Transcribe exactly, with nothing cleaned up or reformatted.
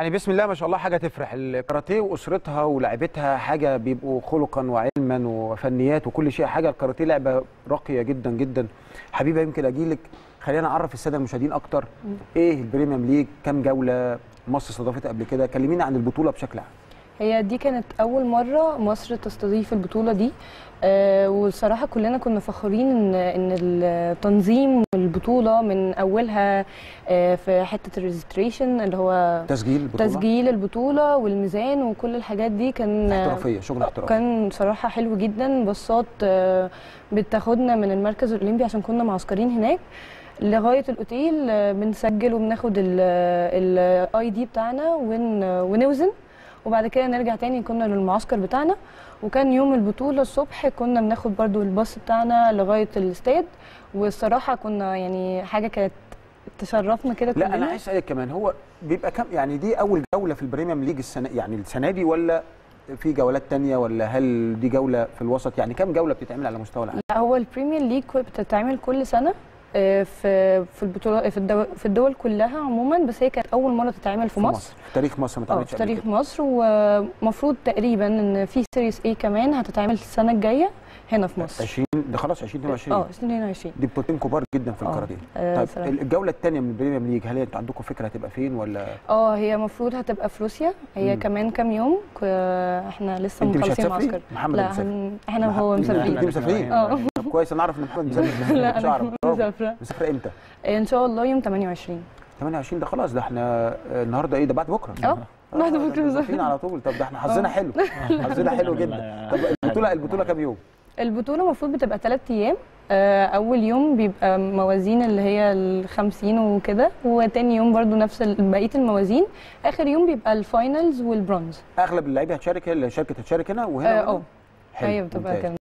يعني بسم الله ما شاء الله حاجه تفرح. الكاراتيه واسرتها ولاعبتها حاجه بيبقوا خلقا وعلما وفنيات وكل شيء. حاجه الكاراتيه لعبه راقيه جدا جدا. حبيبه يمكن اجيلك، خلينا اعرف الساده المشاهدين اكتر ايه البريميرليج، كام جوله مصر استضافتها قبل كده، كلمينا عن البطوله بشكل عام. هي دي كانت اول مره مصر تستضيف البطوله دي، آه والصراحه كلنا كنا فخورين ان ان التنظيم البطوله من اولها، آه في حته الريجستريشن اللي هو تسجيل البطوله تسجيل البطوله والميزان وكل الحاجات دي، كان احترافيه، شغل احترافي، كان صراحه حلو جدا. بصات آه بتاخدنا من المركز الاولمبي عشان كنا معسكرين هناك لغايه الاوتيل، آه بنسجل وبناخد الاي دي بتاعنا ونوزن، وبعد كده نرجع تاني كنا للمعسكر بتاعنا. وكان يوم البطوله الصبح كنا بناخد برضو الباص بتاعنا لغايه الاستاد، والصراحه كنا يعني حاجه كانت تشرفنا كده كلنا. لا انا عايز اسالك كمان، هو بيبقى كام يعني دي اول جوله في البريميرليج السنه يعني السنه دي، ولا في جولات تانية، ولا هل دي جوله في الوسط؟ يعني كام جوله بتتعمل على مستوى العالم؟ لا هو البريميرليج بتتعمل كل سنه في في البطولات في في الدول كلها عموما، بس هي كانت اول مره تتعمل في, في مصر. مصر في تاريخ مصر ما اتعملتش في تاريخ مصر، ومفروض تقريبا ان في سيريس ايه كمان هتتعمل السنه الجايه هنا في مصر. عشرين ده خلاص عشرين اتنين وعشرين اه اتنين وعشرين دي بطولتين كبار جدا في الكاراتيه. طيب صراحة. الجوله الثانيه من البريميرليج هل انتوا عندكم فكره هتبقى فين ولا؟ اه هي المفروض هتبقى في روسيا، هي مم. كمان كام يوم، احنا لسه مخلصين معسكر. محمد لا هن... احنا وهو مسافرين انتوا مسافرين؟ اه طب كويس، انا اعرف ان محمد مسافر. لا انا مسافره. مسافره امتى؟ ان شاء الله يوم تمنية وعشرين. تمنية وعشرين ده خلاص، ده احنا النهارده ايه ده بعد بكره. اه بعد بكره مسافرين على طول. طب ده احنا حظنا حلو، حظنا حلو جدا. طب البطوله البطوله كام يوم؟ البطوله المفروض بتبقى تلات ايام، اول يوم بيبقى موازين اللي هي الخمسين وكده، وتاني يوم برضو نفس بقيه الموازين، اخر يوم بيبقى الفاينلز والبرونز. اغلب اللعيبه هتشارك، شركه هتشارك هنا وهنا. اه اه هي بتبقى كده.